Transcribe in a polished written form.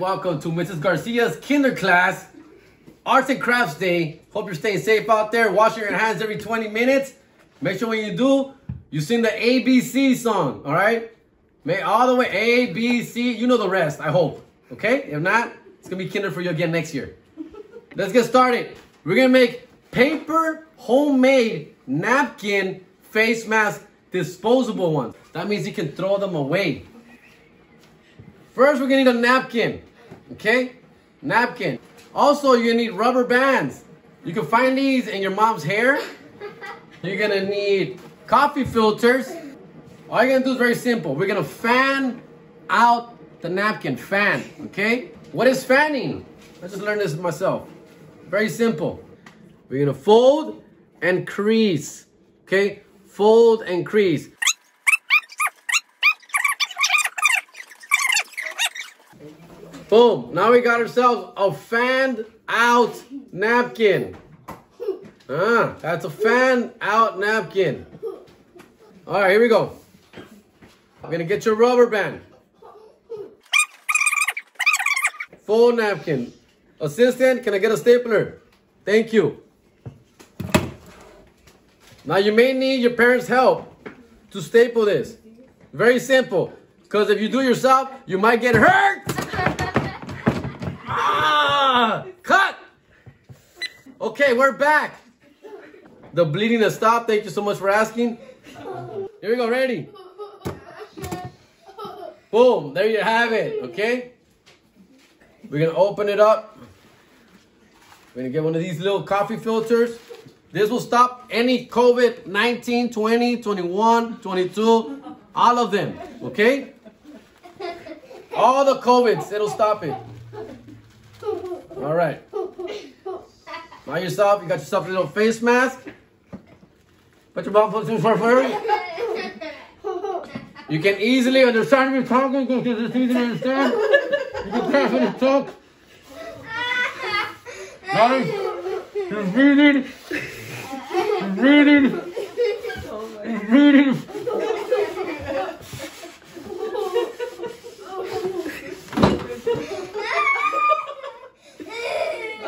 Welcome to Mrs. Garcia's Kinder Class, Arts and Crafts Day. Hope you're staying safe out there, washing your hands every 20 minutes. Make sure when you do, you sing the ABC song, all right? May all the way, A, B, C, you know the rest, I hope, okay? If not, it's gonna be kinder for you again next year. Let's get started. We're gonna make paper, homemade, napkin, face mask, disposable ones. That means you can throw them away. First, we're gonna need a napkin. Okay, napkin. Also, you're gonna need rubber bands. You can find these in your mom's hair. You're gonna need coffee filters. All you're gonna do is very simple. We're gonna fan out the napkin, fan, okay? What is fanning? I just learned this myself. Very simple. We're gonna fold and crease, okay? Fold and crease. Boom, now we got ourselves a fanned out napkin. That's a fanned out napkin. All right, here we go. I'm gonna get your rubber band. Full napkin. Assistant, can I get a stapler? Thank you. Now you may need your parents' help to staple this. Very simple, because if you do yourself, you might get hurt. Cut! Okay, we're back. The bleeding has stopped. Thank you so much for asking. Here we go, ready? Boom, there you have it, okay? We're gonna open it up. We're gonna get one of these little coffee filters. This will stop any COVID 19, 20, 21, 22, all of them, okay? All the COVIDs, it'll stop it. All right. By yourself, you got yourself a little face mask. Put your mouth in for further. You can easily understand me talking because it's easy to understand. You can definitely talk. Guys, he's reading. He's reading. He's reading.